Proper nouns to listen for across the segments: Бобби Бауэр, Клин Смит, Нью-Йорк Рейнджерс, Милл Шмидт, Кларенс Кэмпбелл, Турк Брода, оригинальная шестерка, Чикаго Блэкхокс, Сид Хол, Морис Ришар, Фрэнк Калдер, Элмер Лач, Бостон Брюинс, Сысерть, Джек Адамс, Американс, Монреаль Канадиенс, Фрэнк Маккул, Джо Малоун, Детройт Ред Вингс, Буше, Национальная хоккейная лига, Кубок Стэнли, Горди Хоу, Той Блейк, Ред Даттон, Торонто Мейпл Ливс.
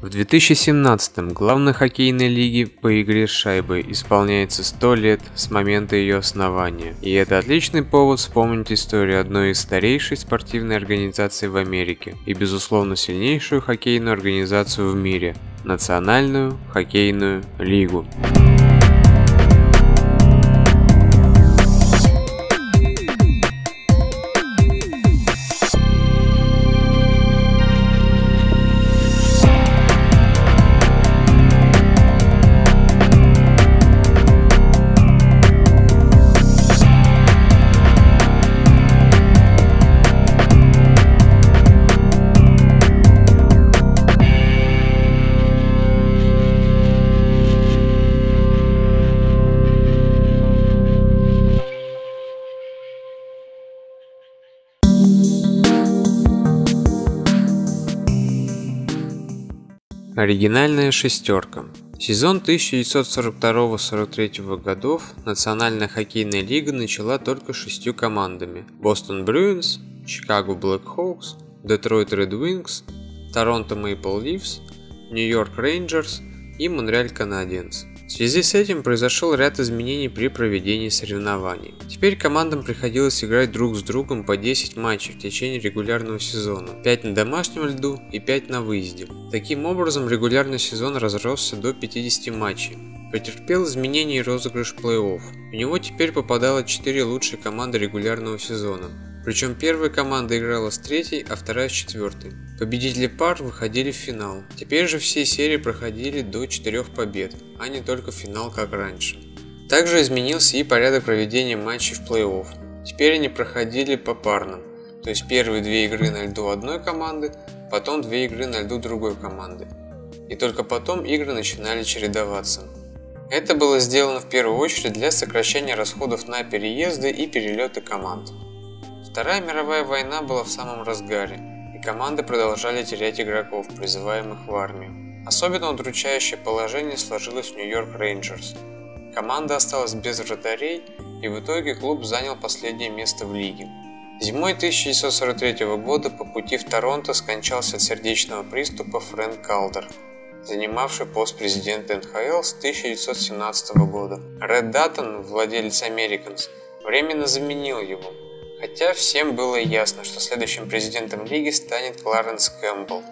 В 2017-м главной хоккейной лиги по игре с шайбой исполняется 100 лет с момента ее основания, и это отличный повод вспомнить историю одной из старейшей спортивной организаций в Америке и, безусловно, сильнейшую хоккейную организацию в мире – Национальную хоккейную лигу. Оригинальная шестерка. Сезон 1942-43 годов Национальная хоккейная лига начала только 6 командами: Бостон Брюинс, Чикаго Блэкхокс, Детройт Ред Вингс, Торонто Мейпл Ливс, Нью-Йорк Рейнджерс и Монреаль Канадиенс. В связи с этим произошел ряд изменений при проведении соревнований. Теперь командам приходилось играть друг с другом по 10 матчей в течение регулярного сезона, 5 на домашнем льду и 5 на выезде. Таким образом, регулярный сезон разросся до 50 матчей. Претерпел изменения и розыгрыш плей-офф. В него теперь попадало 4 лучшие команды регулярного сезона. Причем первая команда играла с третьей, а вторая с четвертой. Победители пар выходили в финал. Теперь же все серии проходили до 4 побед, а не только финал, как раньше. Также изменился и порядок проведения матчей в плей-офф. Теперь они проходили попарно, то есть первые 2 игры на льду одной команды, потом 2 игры на льду другой команды. И только потом игры начинали чередоваться. Это было сделано в первую очередь для сокращения расходов на переезды и перелеты команд. Вторая мировая война была в самом разгаре, и команды продолжали терять игроков, призываемых в армию. Особенно удручающее положение сложилось в Нью-Йорк Рейнджерс. Команда осталась без вратарей, и в итоге клуб занял последнее место в лиге. Зимой 1943 года по пути в Торонто скончался от сердечного приступа Фрэнк Калдер, занимавший пост президента НХЛ с 1917 года. Ред Даттон, владелец Американс, временно заменил его. Хотя всем было ясно, что следующим президентом лиги станет Кларенс Кэмпбелл,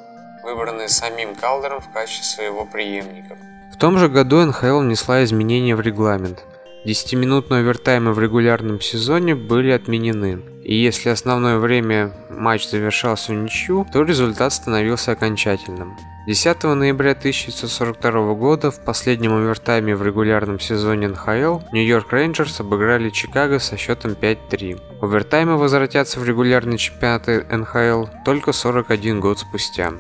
выбранный самим Калдером в качестве своего преемника. В том же году НХЛ внесла изменения в регламент. 10-минутные овертаймы в регулярном сезоне были отменены, и если основное время матч завершался в ничью, то результат становился окончательным. 10 ноября 1942 года в последнем овертайме в регулярном сезоне НХЛ Нью-Йорк Рейнджерс обыграли Чикаго со счетом 5-3. Овертаймы возвратятся в регулярные чемпионаты НХЛ только 41 год спустя.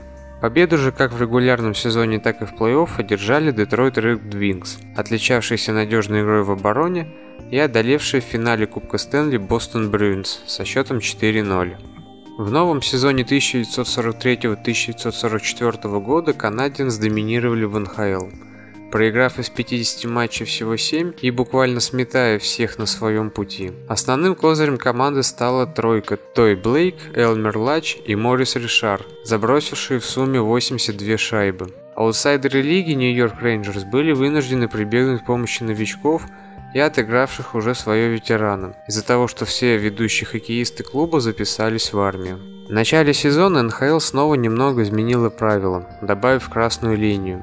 Победу же как в регулярном сезоне, так и в плей-офф одержали Детройт Ред Вингс, отличавшиеся надежной игрой в обороне и одолевшие в финале Кубка Стэнли Бостон Брюинс со счетом 4-0. В новом сезоне 1943-1944 года Канадиенс доминировали в НХЛ, проиграв из 50 матчей всего 7 и буквально сметая всех на своем пути. Основным козырем команды стала тройка Той Блейк, Элмер Лач и Морис Ришар, забросившие в сумме 82 шайбы. Аутсайдеры лиги Нью-Йорк Рейнджерс были вынуждены прибегнуть к помощи новичков и отыгравших уже свое ветерана, из-за того, что все ведущие хоккеисты клуба записались в армию. В начале сезона НХЛ снова немного изменила правила, добавив красную линию.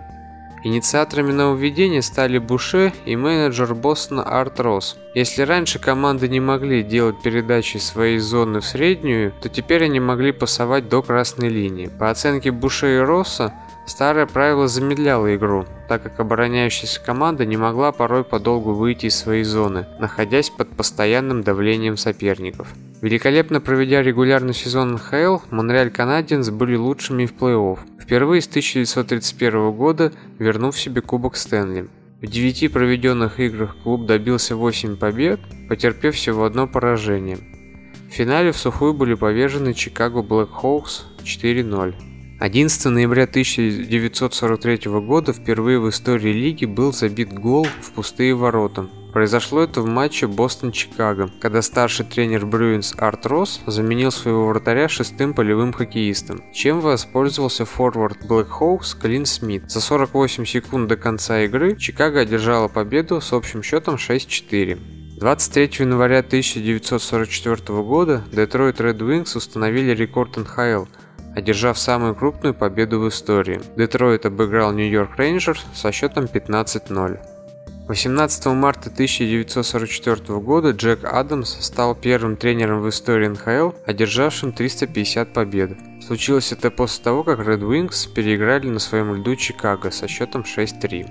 Инициаторами нововведения стали Буше и менеджер Бостона Арт Росс. Если раньше команды не могли делать передачи своей зоны в среднюю, то теперь они могли пасовать до красной линии. По оценке Буше и Росса, старое правило замедляло игру, так как обороняющаяся команда не могла порой подолгу выйти из своей зоны, находясь под постоянным давлением соперников. Великолепно проведя регулярный сезон НХЛ, Монреаль Канадиенс были лучшими в плей-офф, впервые с 1931 года вернув себе Кубок Стэнли. В 9 проведенных играх клуб добился 8 побед, потерпев всего 1 поражение. В финале в сухую были повержены Чикаго Блэкхокс 4-0. 11 ноября 1943 года впервые в истории лиги был забит гол в пустые ворота, Произошло это в матче Бостон-Чикаго, когда старший тренер Брюинс Арт Росс заменил своего вратаря шестым полевым хоккеистом, чем воспользовался форвард Блэкхокс Клин Смит. За 48 секунд до конца игры Чикаго одержала победу с общим счетом 6-4. 23 января 1944 года Детройт Ред Вингс установили рекорд НХЛ, одержав самую крупную победу в истории. Детройт обыграл Нью-Йорк Рейнджерс со счетом 15-0. 18 марта 1944 года Джек Адамс стал первым тренером в истории НХЛ, одержавшим 350 побед. Случилось это после того, как Ред Вингс переиграли на своем льду Чикаго со счетом 6-3.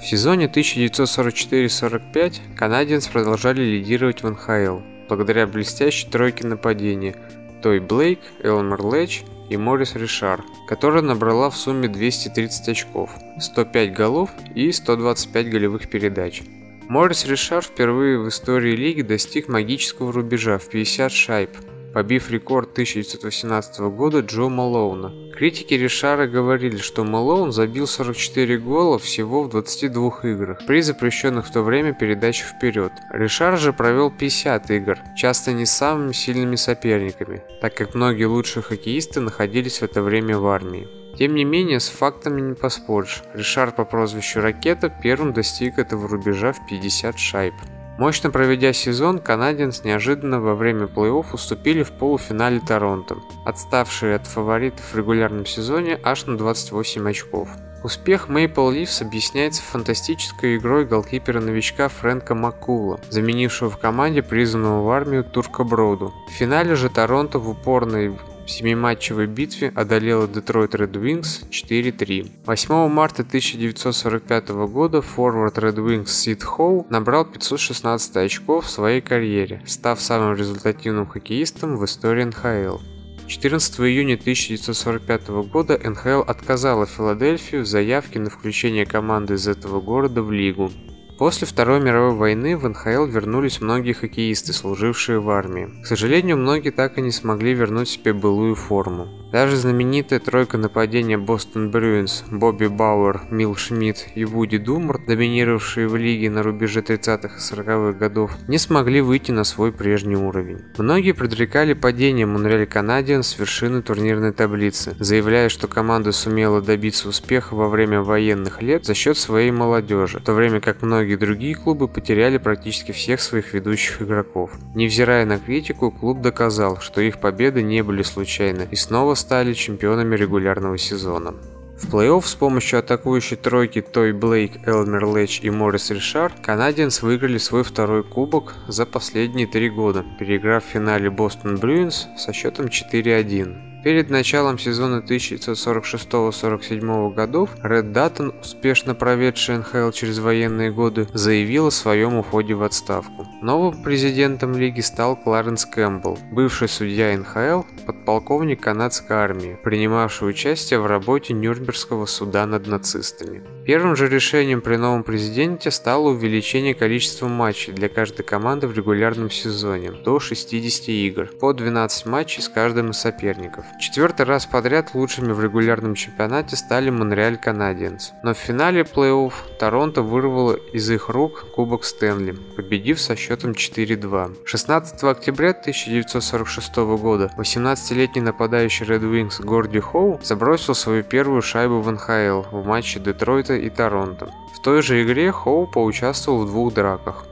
В сезоне 1944-45 канадиенс продолжали лидировать в НХЛ благодаря блестящей тройке нападения Той Блейк, Элмер Лач и Морис Ришар, которая набрала в сумме 230 очков, 105 голов и 125 голевых передач. Морис Ришар впервые в истории лиги достиг магического рубежа в 50 шайб, побив рекорд 1918 года Джо Малоуна. Критики Ришара говорили, что Малоун забил 44 гола всего в 22 играх при запрещенных в то время передачах вперед. Ришар же провел 50 игр, часто не с самыми сильными соперниками, так как многие лучшие хоккеисты находились в это время в армии. Тем не менее, с фактами не поспоришь, Ришар по прозвищу Ракета первым достиг этого рубежа в 50 шайб. Мощно проведя сезон, канадиенс неожиданно во время плей-офф уступили в полуфинале Торонто, отставшие от фаворитов в регулярном сезоне аж на 28 очков. Успех Мейпл Ливс объясняется фантастической игрой голкипера-новичка Фрэнка Маккула, заменившего в команде призванного в армию Турка Броду. В финале же Торонто в упорной семиматчевой битве одолела Детройт Ред Вингс 4-3. 8 марта 1945 года форвард Ред Вингс Сид Хол набрал 516 очков в своей карьере, став самым результативным хоккеистом в истории НХЛ. 14 июня 1945 года НХЛ отказала Филадельфию в заявке на включение команды из этого города в лигу. После Второй мировой войны в НХЛ вернулись многие хоккеисты, служившие в армии. К сожалению, многие так и не смогли вернуть себе былую форму. Даже знаменитая тройка нападения Бостон Брюинс, Бобби Бауэр, Милл Шмидт и Вуди Думарт, доминировавшие в лиге на рубеже 30-х и 40-х годов, не смогли выйти на свой прежний уровень. Многие предрекали падение Монреаль Канадиенс с вершины турнирной таблицы, заявляя, что команда сумела добиться успеха во время военных лет за счет своей молодежи, в то время как многие другие клубы потеряли практически всех своих ведущих игроков. Невзирая на критику, клуб доказал, что их победы не были случайны и снова стали чемпионами регулярного сезона. В плей-офф с помощью атакующей тройки Той Блейк, Элмер Лач и Морис Ришар канадиенс выиграли свой второй кубок за последние 3 года, переиграв в финале Бостон Брюинс со счетом 4-1. Перед началом сезона 1946-47 годов Ред Даттон, успешно проведший НХЛ через военные годы, заявил о своем уходе в отставку. Новым президентом лиги стал Кларенс Кэмпбелл, бывший судья НХЛ, подполковник канадской армии, принимавший участие в работе Нюрнбергского суда над нацистами. Первым же решением при новом президенте стало увеличение количества матчей для каждой команды в регулярном сезоне до 60 игр, по 12 матчей с каждым из соперников. 4-й раз подряд лучшими в регулярном чемпионате стали Монреаль Канадиенс, но в финале плей-офф Торонто вырвало из их рук Кубок Стэнли, победив со счетом 4-2. 16 октября 1946 года 18-летний нападающий Ред Вингс Горди Хоу забросил свою первую шайбу в НХЛ в матче Детройта и Торонто. В той же игре Хоу поучаствовал в 2 драках.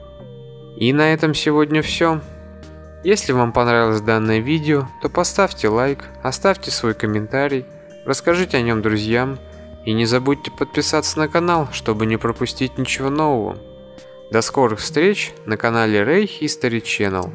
И на этом сегодня все. Если вам понравилось данное видео, то поставьте лайк, оставьте свой комментарий, расскажите о нем друзьям и не забудьте подписаться на канал, чтобы не пропустить ничего нового. До скорых встреч на канале Ray History Channel.